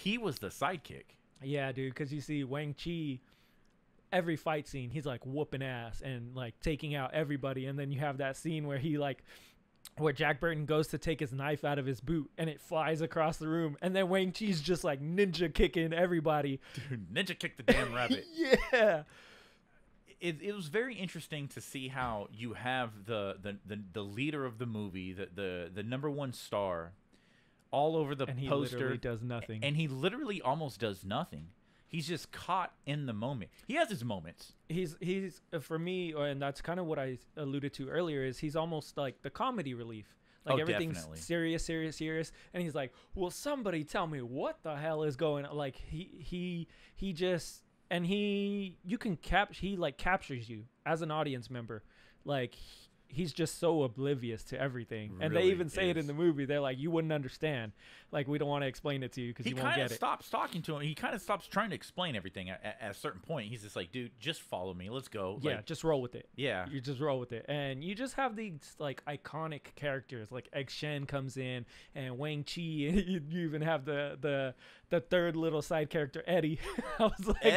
He was the sidekick. Yeah, dude, because you see Wang Chi, every fight scene, he's like whooping ass and like taking out everybody. And then you have that scene where he like, where Jack Burton goes to take his knife out of his boot and it flies across the room. And then Wang Chi's just like ninja kicking everybody. Dude, ninja kick the damn rabbit. Yeah. It was very interesting to see how you have the leader of the movie, the number one star, all over the poster. And he literally does nothing. And he literally almost does nothing. He's just caught in the moment. He has his moments. He's for me, and that's kind of what I alluded to earlier, is he's almost like the comedy relief. Like everything's definitely serious, and he's like, "Will somebody tell me what the hell is going on?" Like he just. And he captures you as an audience member. Like he's just so oblivious to everything. And really they even say it in the movie. They're like, you wouldn't understand. Like, we don't want to explain it to you because you won't get it. He kind of stops talking to him. He kind of stops trying to explain everything at a certain point. He's just like, dude, just follow me. Let's go. Yeah, like, just roll with it. Yeah. You just roll with it. And you just have these like iconic characters. Like Egg Shen comes in and Wang Chi. And you even have the third little side character, Eddie. I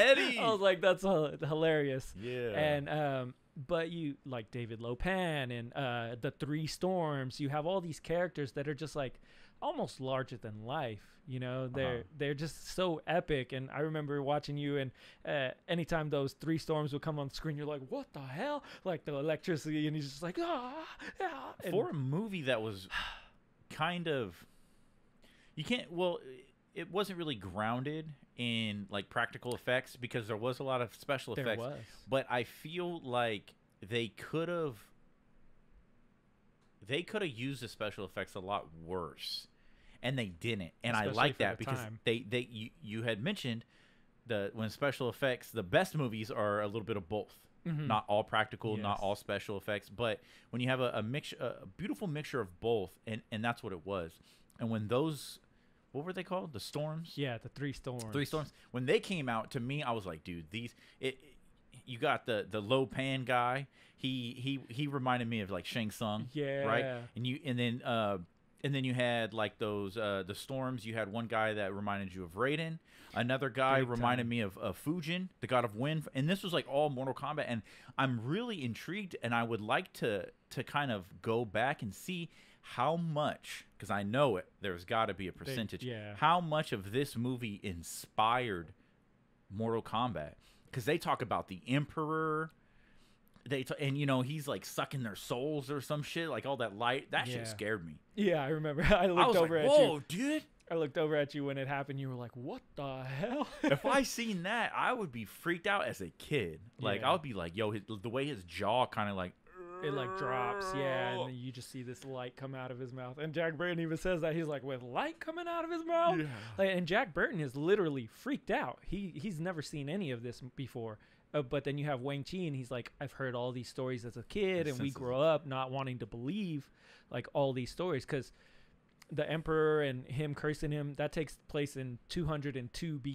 was like, that's hilarious. Yeah. And but you like David Lo Pan and the Three Storms. You have all these characters that are just like almost larger than life. You know, they're just so epic. And I remember watching you, and anytime those Three Storms would come on screen, you're like, what the hell? Like the electricity, and he's just like, ah. And for a movie that was kind of, it wasn't really grounded in like practical effects because there was a lot of special effects. There was. But I feel like they could have used the special effects a lot worse, and they didn't. And especially I like that because you had mentioned that when special effects, the best movies are a little bit of both. Mm-hmm. Not all practical, yes. Not all special effects, but when you have a beautiful mixture of both, and that's what it was. And when those, what were they called? The Storms? Yeah, the Three Storms. Three Storms. When they came out, to me, I was like, dude, these... you got the Lo Pan guy. He reminded me of, like, Shang Tsung. Yeah. Right? And then you had, like, those... the Storms, you had one guy that reminded you of Raiden. Another guy reminded me of Fujin, the God of Wind. And this was, like, all Mortal Kombat. And I'm really intrigued, and I would like to kind of go back and see how much, because I know it, there's got to be a percentage, how much of this movie inspired Mortal Kombat. Because they talk about the Emperor, and you know, he's like sucking their souls or some shit, like all that light. That shit scared me. Yeah, I remember. I looked over at you when it happened. You were like, what the hell? If I seen that, I would be freaked out as a kid. Like, I would be like, yo, the way his jaw kind of like, it like drops, and then you just see this light come out of his mouth. And Jack Burton even says that, he's like, with light coming out of his mouth? Yeah. Like, and Jack Burton is literally freaked out. He's never seen any of this before. But then you have Wang Chi, and he's like, I've heard all these stories as a kid, and we grow up not wanting to believe like all these stories, because the Emperor and him cursing him, that takes place in 202 BC.